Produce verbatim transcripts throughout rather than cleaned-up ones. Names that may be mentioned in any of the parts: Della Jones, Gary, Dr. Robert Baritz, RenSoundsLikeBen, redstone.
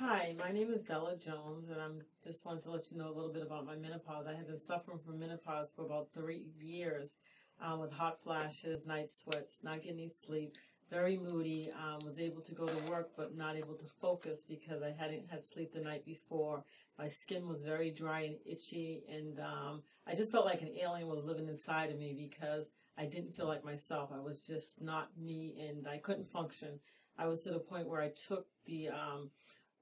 Hi, my name is Della Jones, and I just wanted to let you know a little bit about my menopause. I have been suffering from menopause for about three years um, with hot flashes, night sweats, not getting any sleep, very moody, um, was able to go to work but not able to focus because I hadn't had sleep the night before. My skin was very dry and itchy, and um, I just felt like an alien was living inside of me because I didn't feel like myself. I was just not me, and I couldn't function. I was to the point where I took the... Um,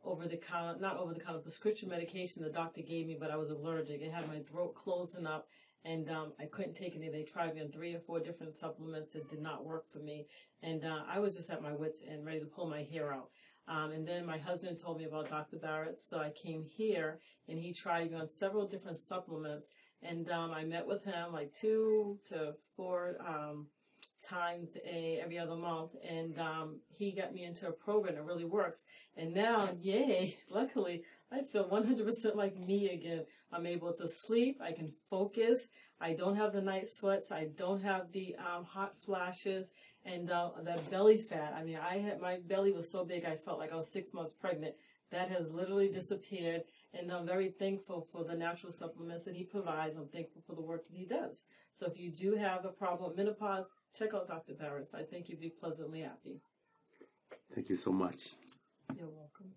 over the counter, not over the counter prescription medication the doctor gave me, but I was allergic. It had my throat closing up, and um, I couldn't take any. They tried me on three or four different supplements that did not work for me, and uh, I was just at my wits' end, ready to pull my hair out. Um, and then my husband told me about Doctor Baritz, so I came here, and he tried me on several different supplements, and um, I met with him like two to four um, times a every other month, and um, he got me into a program that really works, and now, yay, luckily I feel one hundred percent like me again. I'm able to sleep, I can focus, I don't have the night sweats, I don't have the um, hot flashes, and uh, that belly fat. I mean, I had, my belly was so big I felt like I was six months pregnant. That has literally disappeared, and I'm very thankful for the natural supplements that he provides. I'm thankful for the work that he does. So if you do have a problem with menopause, check out Doctor Baritz. I think you'd be pleasantly happy. Thank you so much. You're welcome.